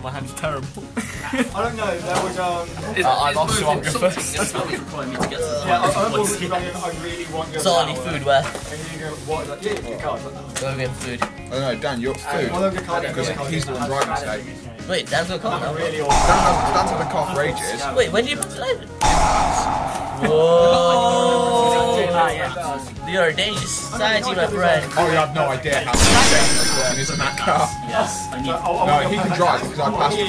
My hand's terrible. I don't know, there was I lost first. That's probably requiring me to get some I really want your Sardi food where? And you go, what? Like, yeah, your card. Go get food. I don't know, Dan, your food. Because he's the one driving today. Wait, Dan's got a car now? Dan's had a car for ages. Wait, when did you put it over? Whoa! You're a dangerous society, my friend. Oh, you have no idea how dangerous is in that car. Yes, I need no, he can drive because I've passed for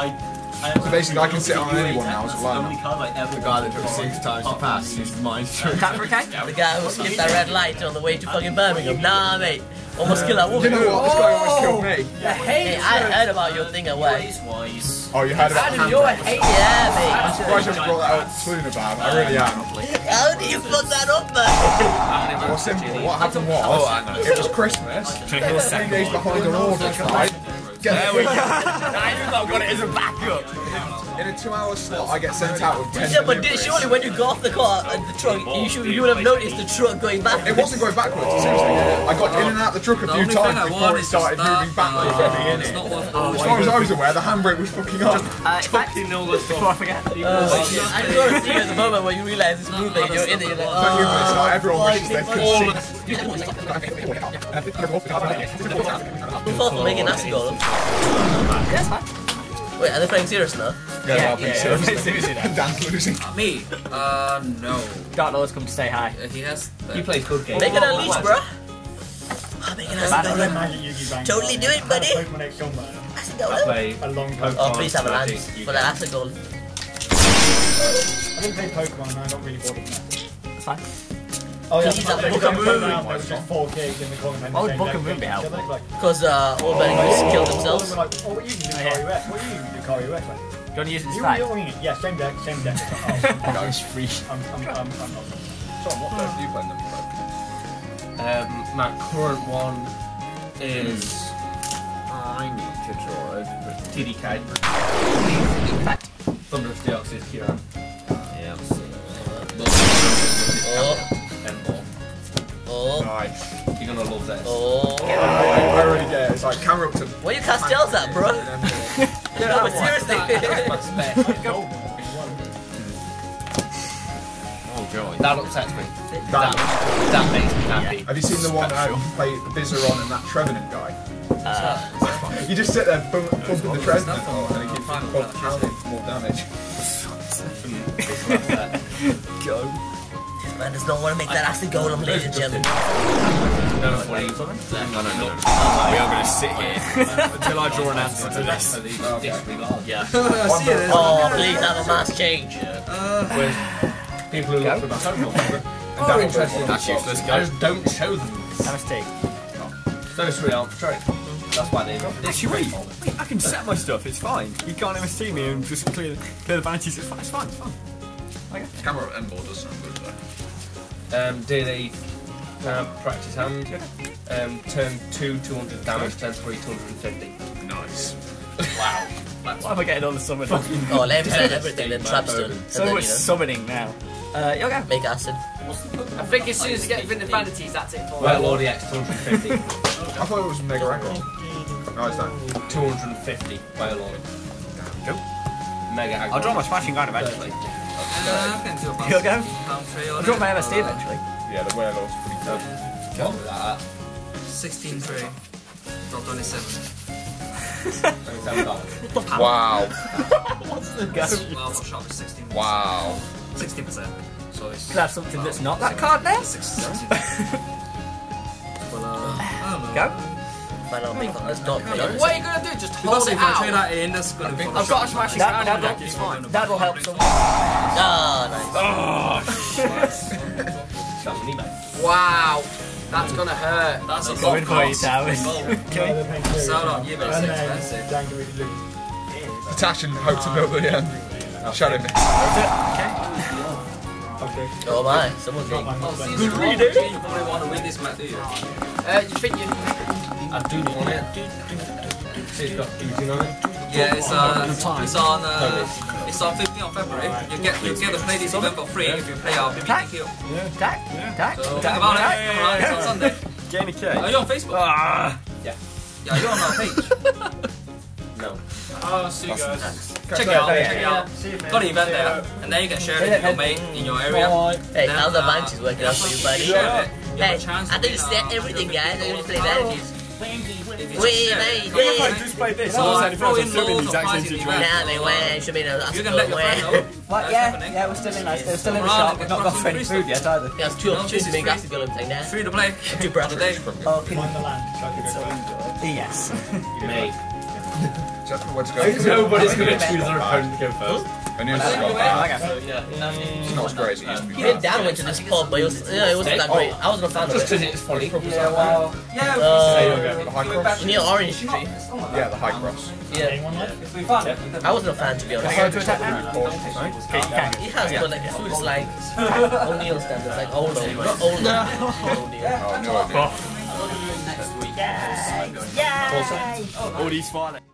3 years. So basically, I can sit on anyone now as well. The guy that took 6 times to pass is mine. The guy who skipped that red light on the way to fucking Birmingham. Nah, mate. Almost killed that woman. You know what? This guy almost killed me. Hey, I heard about your thing away. Oh, you heard about Adam, you're a hater. Yeah, mate. I'm surprised you brought that out Tloonaban. I really am. How do you fuck that up, man? Well, simple. What happened was, it was Christmas. 3 days behind an order, right? There we go. I've got it as a backup. In a 2 hour slot, I get sent out with 10 deliveries. Yeah, but surely when you got off the car and the truck, you would have noticed the truck going backwards. It wasn't going backwards, essentially. I got in and out the truck a few times before it started moving backwards. As far as I was aware, the handbrake was fucking on. Before I forget. I just want to see you at the moment where you realise it's moving and you're in it, you're like, oh. Everyone wishes they could see. Before making that goal. Wait, are they playing serious now? Yeah, Dan's losing. Me? No. Dark Lord's come to say hi. He has. He plays good games. Make it a leash, bro. Make it a totally do it, buddy. I play a long Pokemon. Oh, please have a land for that acid goal. I didn't play Pokemon. I got really bored of that. That's fine. Oh yeah, Book a Moon be out? Because all men just kill themselves. Oh, what are you using your car you wreck? Do you want to use it this time? Yeah, same deck, same deck. That was free. I'm not. So what deck do you play them? My current one is... I need to draw TDK. Thunderous Deoxys Kieran. Yeah, I'm nice. You're gonna love this. Oh. I already get it. It's like camera up to. What are you castells at, bro? No, but seriously. Oh god, that upsets me. That makes me happy. Yeah. Have you seen the one I play Vizeron and that Trevenant guy? You just sit there bumping the Trevenant and it keeps counting for more damage. Go. Man does not want to make that acid golem, ladies and gentlemen. No, we are going to sit here until I draw an answer to this. Yeah. Oh, please have a mask change. People who look for mask change. I just don't show them. MST. So sweet, I'm sorry. That's why they. Actually, wait. I can set my stuff. It's fine. You can't MST me and just clear the vanities. It's fine. It's fine. It's fine. Okay. Camera and board does sound good though. Do the practice hand, turn 2, 200 damage, turn 3, 250. Nice. Wow. Why am I getting all the summoning? Oh, let him turn everything, then trapstone. So much summoning now. Okay. Make acid. I think as soon as you get rid of vanities, that's it for well, all the X, 250. I thought it was Mega Aggron. No, it's not. 250, well, all go. Mega Aggron. I'll draw my smashing gun eventually. You'll go? I'll drop my MST eventually. Yeah, the werewolf's pretty tough. What? 16-3. Dropped only 7. Wow. What's the guess? Well, my shot was 16%. Wow. 16%. So it's... Could I have something that's not that card now? 16%. Well, go. That's not what are you going to do? Just hold it out? I've got a smashing ground. That'll help someone. Ah, nice. Wow. That's going to hurt. That's a lot of cost. Sound on you, mate. It's expensive. Detach and hope to build the end. Shadow mist. Okay. Okay. Oh my, someone's going. You really want to win this match, do you? You think you... I do want it. So you've got using on it. Yeah, it's on 15th of February. You get to play this event for free if you play our VBPQ. So think about it. Alright, it's on Sunday. Jamie K. Are you on Facebook? Yeah. Yeah, are you on our page? No. Oh, see you guys. Check it out. Got an event there, and then you can share it with your mate in your area. Hey, now the bunch is working out for you, buddy. Hey, I think it's everything, guys. I'm going to play that. Wait, you can let your friend know. What? Yeah, we're still in the shop. We've not got any food yet either. Yeah, it's 2 options being asked to go and take that. Free to play. Two brothers. Oh, can you find the land? Yes. Mate. Nobody's going to choose their opponent to go first. I knew it was not as great as it used to be. He Dan went to this pub, but it wasn't that great. I wasn't a fan of it. Just because it's funny. Yeah, well... the High Cross? Near Orange Street. Yeah, the High Cross. Yeah. I wasn't a fan, to be honest. He has got, like, food is like... O'Neill standards, like older. No idea. Yay! Yay! All these farmers.